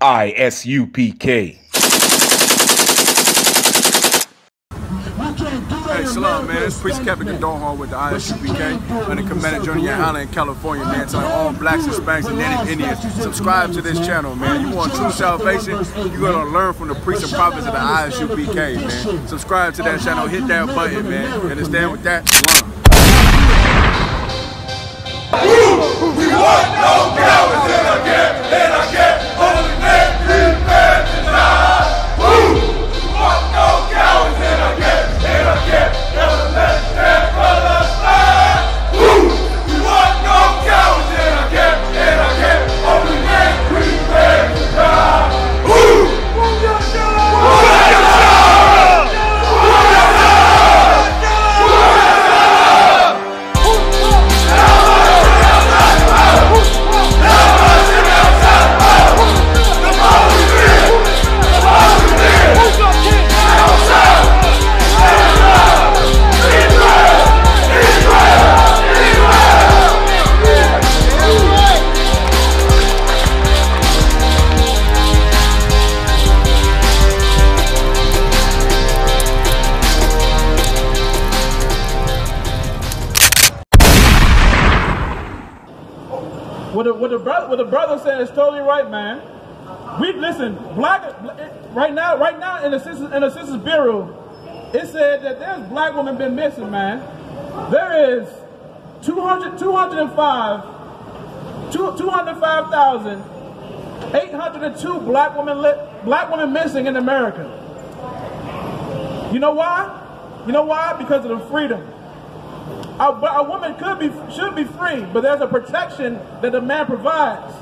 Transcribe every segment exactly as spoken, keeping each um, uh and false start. I S U P K. Hey, Shalom, man. It's Priest Kevin Gadhwal with the I S U P K on the Commanded Journey and Honor in California, man. So all blacks, Hispanics, and Native Indians, subscribe to this channel, man. You want true salvation, you're going to learn from the priests and prophets of the I S U P K, man. Subscribe to that channel. Hit that button, man. You understand with that? You, we want no cowards in our camp, in our camp. Holy man, be fast and die. What the brother, what the brother said is totally right, man. We listen, black right now, right now in the sisters, in the sisters bureau, it said that there's black women been missing, man. There is two hundred, two hundred five, two hundred five thousand eight hundred two black women black women missing in America. You know why? You know why? Because of the freedom. A, a woman could be, should be free, but there's a protection that the man provides.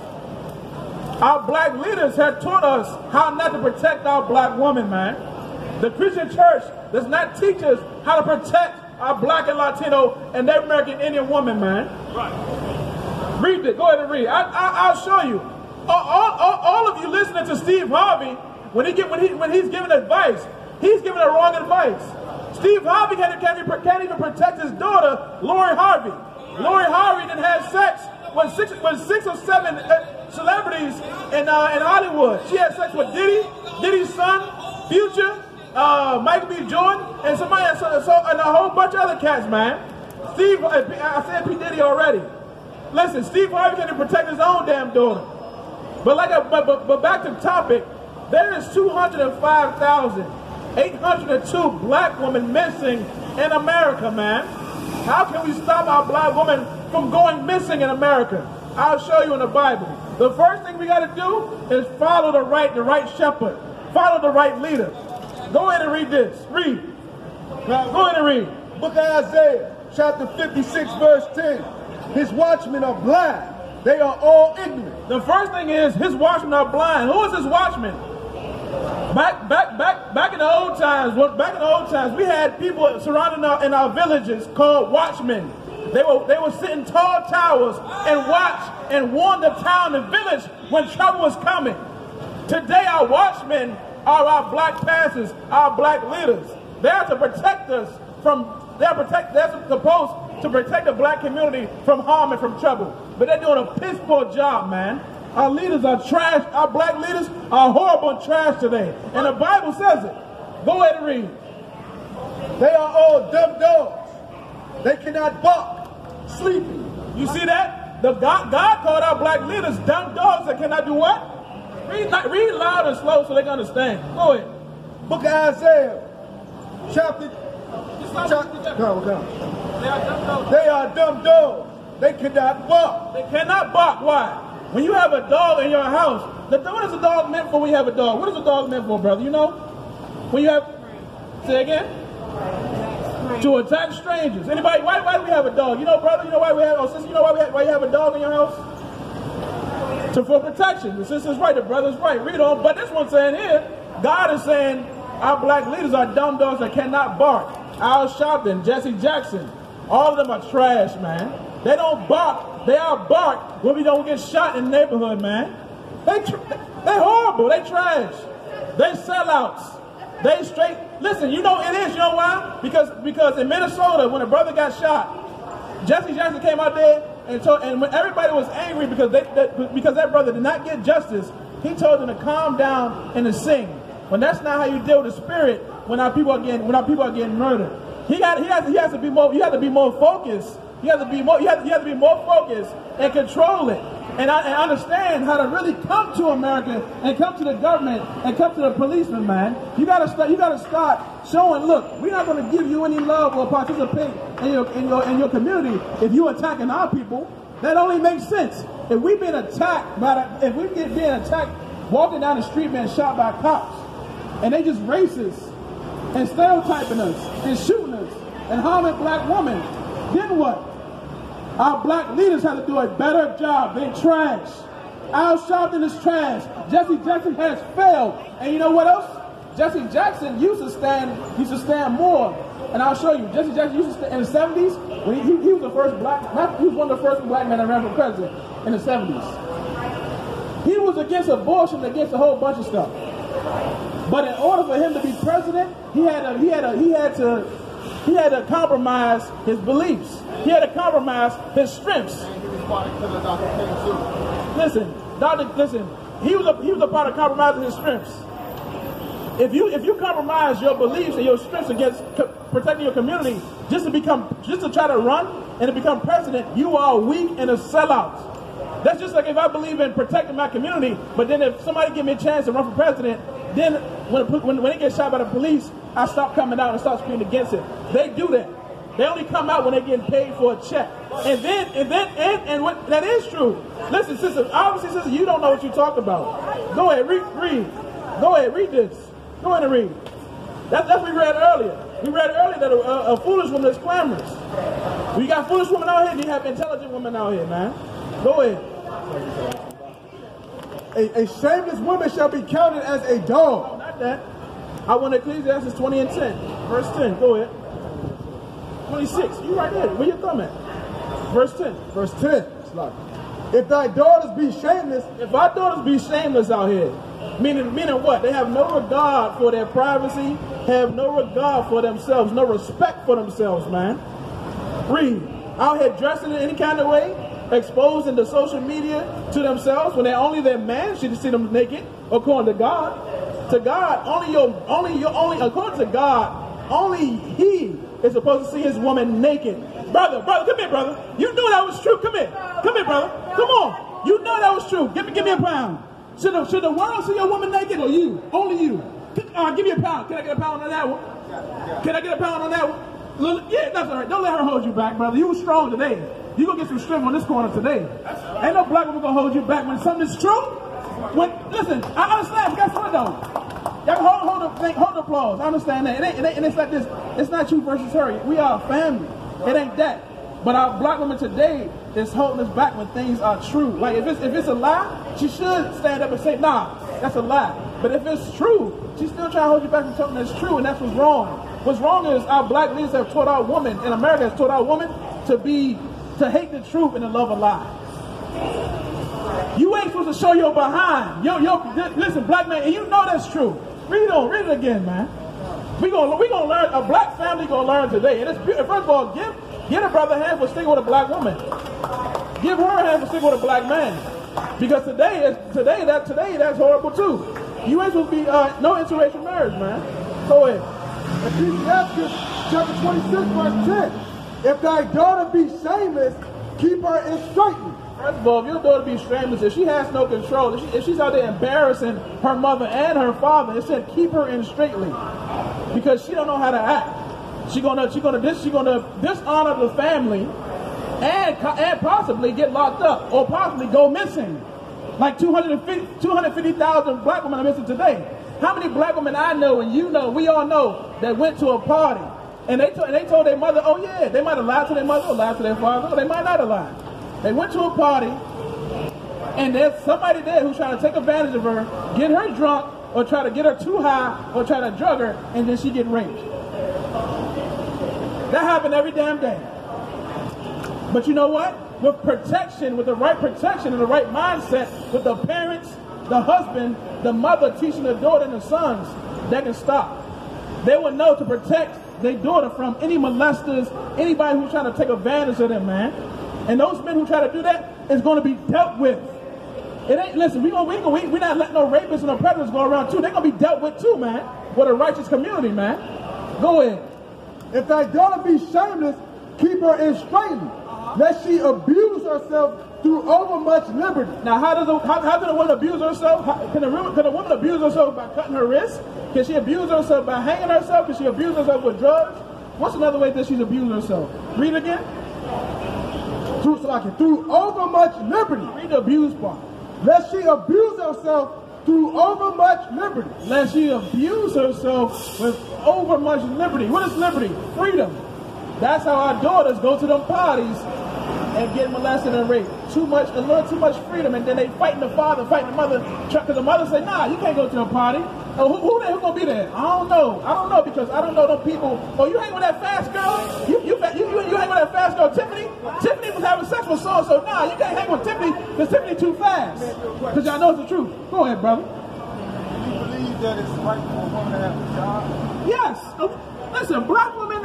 Our black leaders have taught us how not to protect our black woman, man. The Christian church does not teach us how to protect our black and Latino and Native American Indian woman, man. Right. Read it. Go ahead and read. I, I, I'll show you. All, all, all of you listening to Steve Harvey, when he get when he when he's giving advice, he's giving the wrong advice. Steve Harvey can't, can't, can't even protect his daughter, Lori Harvey. Lori Harvey didn't have sex with six, with six or seven uh, celebrities in, uh, in Hollywood. She had sex with Diddy, Diddy's son, Future, uh, Mike B. Jordan, and somebody else, so, so, and a whole bunch of other cats, man. Steve, I said P. Diddy already. Listen, Steve Harvey can't even protect his own damn daughter. But like, a, but, but, but back to the topic, there is two hundred five thousand eight hundred two black women missing in America, man. How can we stop our black women from going missing in America? I'll show you in the Bible. The first thing we got to do is follow the right, the right shepherd. Follow the right leader. Go ahead and read this. Read. Now, go ahead and read. Book of Isaiah, chapter fifty-six, verse ten. His watchmen are blind. They are all ignorant. The first thing is his watchmen are blind. Who is his watchman? Back, back, back, back in the old times. Back in the old times, we had people surrounding our in our villages called watchmen. They were they were sitting tall towers and watch and warn the town and village when trouble was coming. Today, our watchmen are our black pastors, our black leaders. They're to protect us from. They're protect. They're supposed to protect the black community from harm and from trouble. But they're doing a piss poor job, man. Our leaders are trash. Our black leaders are horrible trash today. And the Bible says it. Go ahead and read. They are all dumb dogs. They cannot bark. Sleepy. You see that? The God, God called our black leaders dumb dogs that cannot do what? Read, read loud and slow so they can understand. Go ahead. Book of Isaiah. Chapter. chapter go, go. They are dumb dogs. They are dumb dogs. They cannot bark. They cannot bark. Why? When you have a dog in your house, the, what is a dog meant for when you have a dog? What is a dog meant for, brother? You know? When you have, say again? To attack strangers. Anybody, why, why do we have a dog? You know, brother, you know why we have, oh, sister, you know why, we have, why you have a dog in your house? To, for protection. The sister's right, the brother's right. Read on. But this one's saying here, God is saying our black leaders are dumb dogs that cannot bark. Al Sharpton, Jesse Jackson, all of them are trash, man. They don't bark. They all bark when we don't get shot in the neighborhood, man. They they horrible. They trash. They sellouts. They straight. Listen, you know it is. You know why? Because because in Minnesota, when a brother got shot, Jesse Jackson came out there and told, and when everybody was angry because they that, because that brother did not get justice, He told them to calm down and to sing. When that's not how you deal with the spirit, when our people are getting when our people are getting murdered, he got he has he has to be more you have to be more focused. You have to be more you have, you have to be more focused and control it. And I and understand how to really come to America and come to the government and come to the policeman, man. You gotta start. You gotta start showing. Look, we're not gonna give you any love or participate in your in your in your community if you're attacking our people. That only makes sense. If we've been attacked by the, if we get being attacked walking down the street, being shot by cops, and they just racist and stereotyping us and shooting us and harming black women, then what? Our black leaders have to do a better job. They're trash. Al Sharpton is trash. Jesse Jackson has failed. And you know what else? Jesse Jackson used to stand, used to stand more. And I'll show you. Jesse Jackson used to stand in the seventies. When he, he, he was the first black. He was one of the first black men that ran for president in the seventies. He was against abortion, against a whole bunch of stuff. But in order for him to be president, he had a, he had a, he had to. He had to compromise his beliefs. He had to compromise his strengths. Listen, Doctor Listen, he was a, he was a part of compromising his strengths. If you if you compromise your beliefs and your strengths against co protecting your community just to become just to try to run and to become president, you are weak and a sellout. That's just like if I believe in protecting my community, but then if somebody give me a chance to run for president, then when when when it gets shot by the police, I stop coming out and stop screaming against it. They do that. They only come out when they're getting paid for a check. And then, and then, and, and what, that is true. Listen, sister, obviously, sister, you don't know what you talk about. Go ahead, read, read. Go ahead, read this. Go ahead and read. That's what we read earlier. We read earlier that a, a foolish woman is clamorous. We got foolish women out here, you have intelligent women out here, man. Go ahead. A, a shameless woman shall be counted as a dog. Oh, not that. I want Ecclesiastes twenty and ten, verse ten, go ahead. twenty-six, you right there, where your thumb at? Verse ten. Verse ten, it's like, if thy daughters be shameless, if our daughters be shameless out here, meaning, meaning what? They have no regard for their privacy, have no regard for themselves, no respect for themselves, man. Read, out here dressed in any kind of way, exposed into social media to themselves, when they're only their man should see them naked, according to God. To God, only your, only your, only according to God, only He is supposed to see His woman naked. Brother, brother, come here, brother. You knew that was true. Come here, come here, brother. Come on. You know that was true. Give me, give me a pound. Should the, should the world see your woman naked or you? Only you. Uh, give me a pound. Can I get a pound on that one? Can I get a pound on that one? Little, yeah, that's all right. Don't let her hold you back, brother. You were strong today. You gonna get some strength on this corner today. Ain't no black woman gonna hold you back when something's true. When, listen, I understand, guess what though? Y'all hold, hold, the, hold the applause, I understand that. It ain't, it ain't, and it's like this, it's not you versus her, we are a family. It ain't that. But our black woman today is holding us back when things are true. Like if it's, if it's a lie, she should stand up and say, nah, that's a lie. But if it's true, she's still trying to hold you back from something that's true, and that's what's wrong. What's wrong is our black leaders have taught our women, and America has taught our women to be, to hate the truth and to love a lie. You ain't supposed to show your behind. Yo, yo, listen, black man, and you know that's true. Read on, read it again, man. We gonna, we gonna learn. A black family gonna learn today. And it's beautiful. First of all, give, give a brother a hand for sticking with a black woman. Give her a hand for sticking with a black man. Because today, is, today, that, today, that's horrible too. You ain't supposed to be uh, no interracial marriage, man. Go ahead. Ecclesiastes chapter twenty-six, verse ten. If thy daughter be shameless, keep her in straitness. First of all, if your daughter be shameless, if she has no control, if, she, if she's out there embarrassing her mother and her father, it said keep her in straightly, because she don't know how to act. She gonna she gonna dis she gonna dishonor the family, and and possibly get locked up or possibly go missing. Like two hundred fifty thousand black women are missing today. How many black women I know and you know, we all know, that went to a party and they and they told their mother, oh yeah, they might have lied to their mother or lied to their father, or they might not have lied. They went to a party, and there's somebody there who's trying to take advantage of her, get her drunk, or try to get her too high, or try to drug her, and then she get raped. That happened every damn day. But you know what? With protection, with the right protection and the right mindset, with the parents, the husband, the mother teaching the daughter and the sons, they can stop. They would know to protect their daughter from any molesters, anybody who's trying to take advantage of them, man. And those men who try to do that is going to be dealt with. It ain't, listen, we gonna, we gonna, we, we're not letting no rapists and no predators go around too. They're going to be dealt with too, man. With a righteous community, man. Go ahead. If thy daughter be shameless, keep her in straitly, lest she abuse herself through overmuch liberty. Now, how does a, how, how can a woman abuse herself? How, can, a, can a woman abuse herself by cutting her wrist? Can she abuse herself by hanging herself? Can she abuse herself with drugs? What's another way that she's abused herself? Read it again. Through, so I can, through overmuch liberty. Read the abuse part. Lest she abuse herself through overmuch liberty. Lest she abuse herself with overmuch liberty. What is liberty? Freedom. That's how our daughters go to them parties and get molested and raped. Too much, a little too much freedom, and then they fighting the father, fighting the mother, because the mother say, nah, you can't go to the party. Oh, who, who, who gonna be there? I don't know. I don't know, because I don't know them people. Oh, you hang with that fast girl? You you you, you, you hang with that fast girl, Tiffany? Wow. Tiffany was having sex with so-and-so. Nah, you can't hang with Tiffany, because Tiffany too fast. Because y'all know it's the truth. Go ahead, brother. Do you believe that it's right for a woman to have a job? Yes. Listen, black women,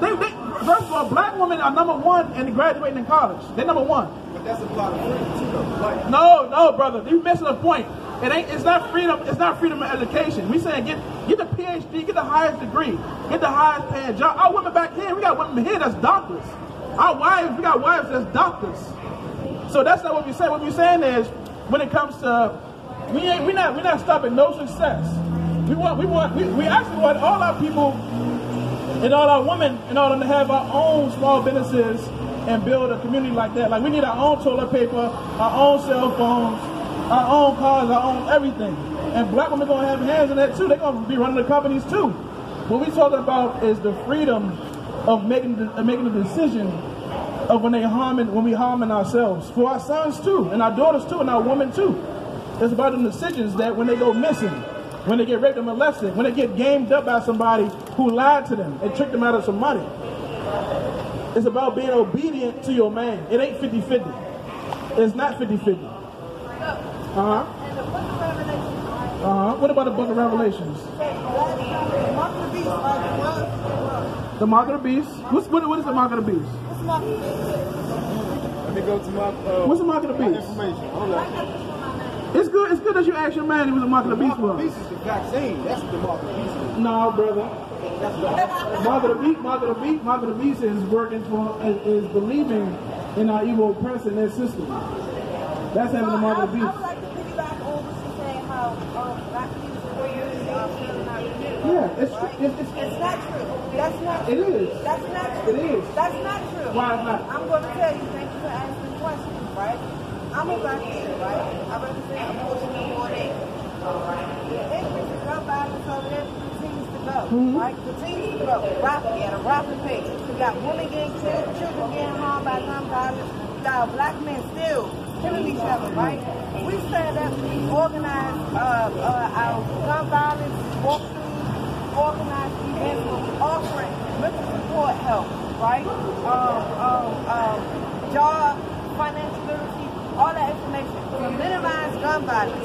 they, they, first of all, black women are number one in graduating in college. They're number one. But that's a lot of freedom too, though, right? No, no, brother, you're missing a point. It ain't. It's not freedom. It's not freedom of education. We saying get get the P H D, get the highest degree, get the highest paying job. Our women back here, we got women here that's doctors. Our wives, we got wives that's doctors. So that's not what we say. What we're saying is, when it comes to, we ain't. We not. We not stopping no success. We want. We want. We, we actually want all our people and all our women and all them to have our own small businesses and build a community like that. Like we need our own toilet paper, our own cell phones, our own cars, our own everything. And black women gonna have hands in that too. They're gonna be running the companies too. What we're talking about is the freedom of making the, of making the decision of when they harming, when we harming ourselves. For our sons too, and our daughters too, and our women too. It's about the decisions that when they go missing, when they get raped and molested, when they get gamed up by somebody who lied to them and tricked them out of some money. It's about being obedient to your man. It ain't fifty fifty. It's not fifty fifty. Uh-huh. And the book of Revelation. Uh-huh. What about the book of Revelations? The mark of the beast. Like the mark of the beast. What's, what, what is the mark of the beast? What's the mark of the beast? Let me go to my... Uh, What's the mark of the beast? Information. Hold on. It's good, it's good that you asked your man what the mark of the beast was. The mark of the beast is the vaccine. That's what the mark of the beast is. No, brother. That's the mark of the beast. Mark of the beast. Mark of the beast is working for... is believing in our evil oppressor and their system. That's having the mark of the beast. Yeah, it's, right? it's, it's, it's not true. That's not true. It is. That's not true. It is. That's not true. Why is not? I'm going to tell you, thank you for asking questions, right? I'm a black leader, right? I represent a portion of one eight. All right. The ignorance is up by the so that continues to go, mm-hmm. right? Continues to go. Rapid at a rapid pace. We got women getting killed, children getting harmed by non-violence. We got black men still killing each other, right? We stand up, we organize uh, uh, our non-violence, walk through. Organized events with offering, mental support help, right? Um, um, um, job, financial literacy, all that information to minimize gun violence.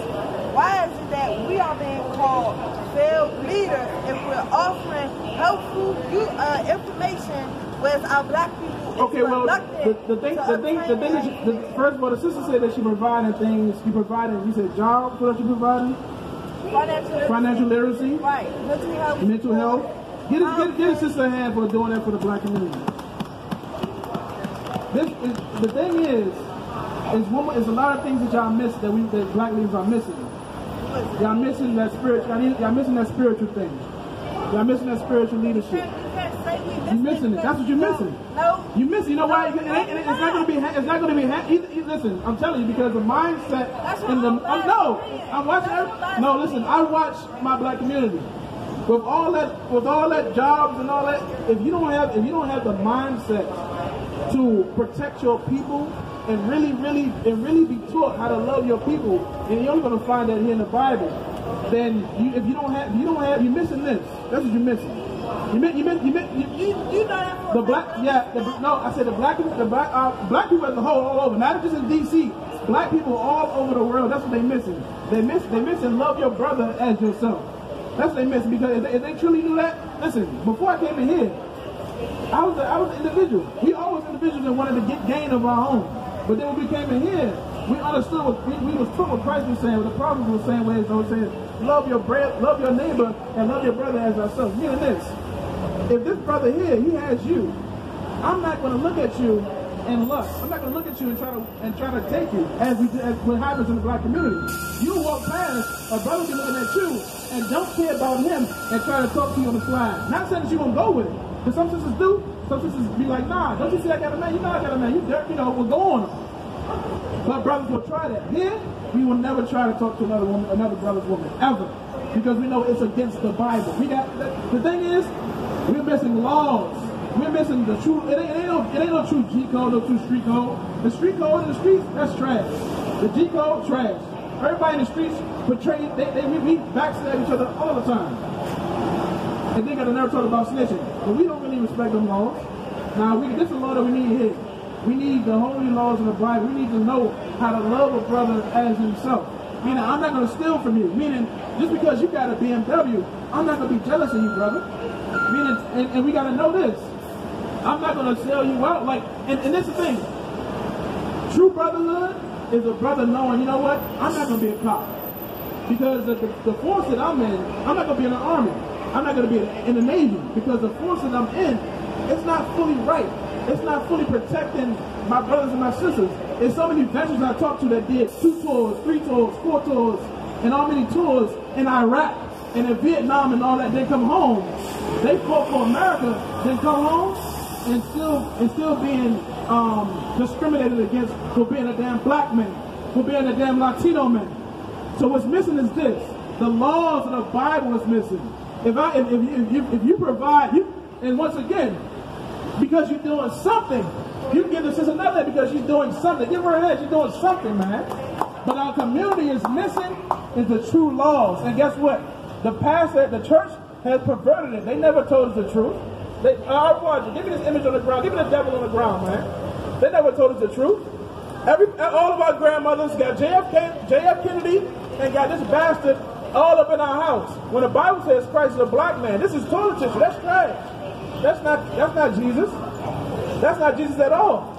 Why is it that we are being called failed leaders if we're offering helpful uh, information whereas our black people okay, well, the, the thing, the thing, the thing is, the, first of all, the sister said that she provided things, you provided, you said jobs, what are you providing? Financial literacy. Financial literacy. Right. Mental health. Mental health. Get a, get, get a sister a hand for doing that for the black community. This is, the thing is, is, woman, is a lot of things that y'all miss that we that black leaders are missing. Y'all missing that spiritual. Y'all missing that spiritual thing. Y'all missing that spiritual leadership. You're missing it. That's what you're missing. No. You miss. You know why? It ain't, it's not gonna be. It's not gonna be. Either, either, listen, I'm telling you because the mindset and the. Oh, no, I'm watching. Every, no, listen. I watch my black community with all that, with all that jobs and all that. If you don't have, if you don't have the mindset to protect your people and really, really, and really be taught how to love your people, and you're only gonna find that here in the Bible. Then, you, if you don't have, you don't have, you're missing this. That's what you're missing. You meant, you meant, you meant, you, you, you know the black, yeah, the, no, I said the black, the black, uh, black people as a whole, all over, not just in D C, black people all over the world, that's what they missing. They miss, they missing love your brother as yourself. That's what they missing, because if they, if they truly knew that, listen, before I came in here, I was, a, I was an individual. We always individuals that wanted to get gain of our own, but then when we came in here, we understood what we, we was true what Christ was saying, what the prophets were saying, where it says, love your bread, love your neighbor, and love your brother as thyself. Meaning this, if this brother here, he has you, I'm not going to look at you and lust. I'm not going to look at you and try to and try to take you, as we as what happens in the black community. You walk past a brother looking at you and don't care about him and try to talk to you on the slide. Not saying that you're going to go with it, because some sisters do. Some sisters be like, nah, don't you see I got a man? You know I got a man. You dirt, you know, we're going on him. But brothers will try that. Here, we will never try to talk to another woman, another brother's woman, ever, because we know it's against the Bible. We got the thing is, we're missing laws. We're missing the true, it ain't, it, ain't no, it ain't no true G code, no true street code. The street code in the streets, that's trash. The G code, trash. Everybody in the streets portray, they, they, we, we backstab each other all the time. And they got the nerve talking about snitching. But we don't really respect them laws. Now, we, this is a law that we need here. We need the holy laws of the Bible. We need to know how to love a brother as himself. Meaning, I'm not going to steal from you. Meaning, just because you got a B M W, I'm not going to be jealous of you, brother. Meaning, and, and we got to know this. I'm not going to sell you out. Like, and, and that's the thing. True brotherhood is a brother knowing, you know what? I'm not going to be a cop. Because the, the, the force that I'm in, I'm not going to be in the army. I'm not going to be in, in the Navy. Because the force that I'm in, it's not fully right. It's not fully protecting my brothers and my sisters. There's so many veterans I talked to that did two tours, three tours, four tours, and all many tours in Iraq and in Vietnam and all that. They come home. They fought for America. They come home. And still, and still being um, discriminated against for being a damn black man, for being a damn Latino man. So what's missing is this: the laws of the Bible is missing. If I, if, if, if you, if you provide, you, and once again, because you're doing something, you give the sister another because she's doing something. Give her a head, she's doing something, man. But our community is missing is the true laws. And guess what? The pastor, the church has perverted it. They never told us the truth. They, I want you, give me this image on the ground. Give me the devil on the ground, man. They never told us the truth. Every, all of our grandmothers got J F K, J F Kennedy and got this bastard all up in our house. When the Bible says Christ is a black man, this is toilet tissue. That's trash. That's not. That's not Jesus. That's not Jesus at all.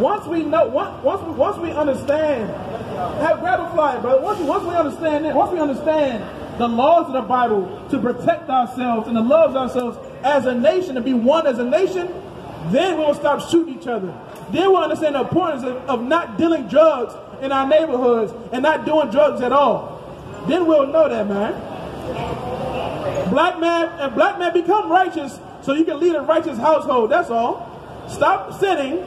Once we know, once once we, once we understand, have grab a fly, brother. Once once we understand that, once we understand the laws of the Bible to protect ourselves and to love ourselves as a nation, to be one as a nation, then we won't stop shooting each other. Then we'll understand the importance of, of not dealing drugs in our neighborhoods and not doing drugs at all. Then we'll know that, man. Black man and black men become righteous so you can lead a righteous household, that's all. Stop sinning,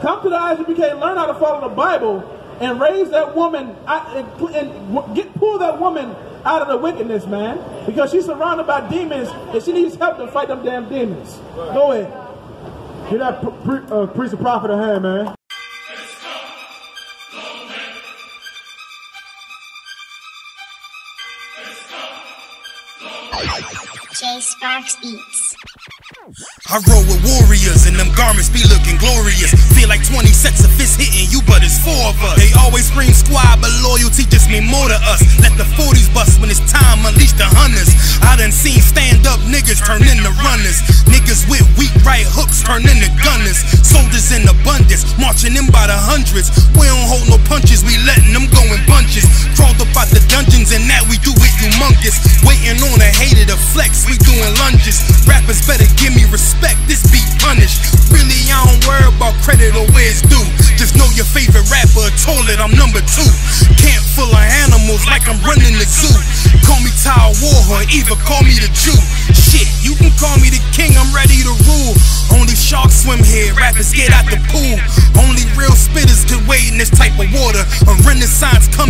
come to the I S U P K, learn how to follow the Bible, and raise that woman, and get pull that woman out of the wickedness, man, because she's surrounded by demons and she needs help to fight them damn demons. Go ahead. Get that pre pre uh, priest and prophet of hand, man. J. Sparks Eats. I roll with warriors and them garments be looking glorious. Feel like twenty sets of fists hitting you, but it's four of us. They always scream squad, but loyalty just mean more to us. Let the forties bust when it's time, unleash the hunters. I done seen stand up niggas turn into runners. Niggas with weak right hooks turn into gunners. Soldiers in abundance, marching in by the hundreds. We don't hold no punches, we letting them go in bunches. Crawled up out the dungeons and that we do it humongous. Waiting on a hater to flex, we doing lunges. Rappers better give me respect, this be punished. Really, I don't worry about credit or where it's due. Just know your favorite rapper a toilet, I'm number two. Camp full of animals like I'm running the zoo. Call me Tower War, or either call me the Jew. Shit, you can call me the king, I'm ready to rule. Only sharks swim here, rappers get out the pool. Only real spitters can wade in this type of water. A renaissance comes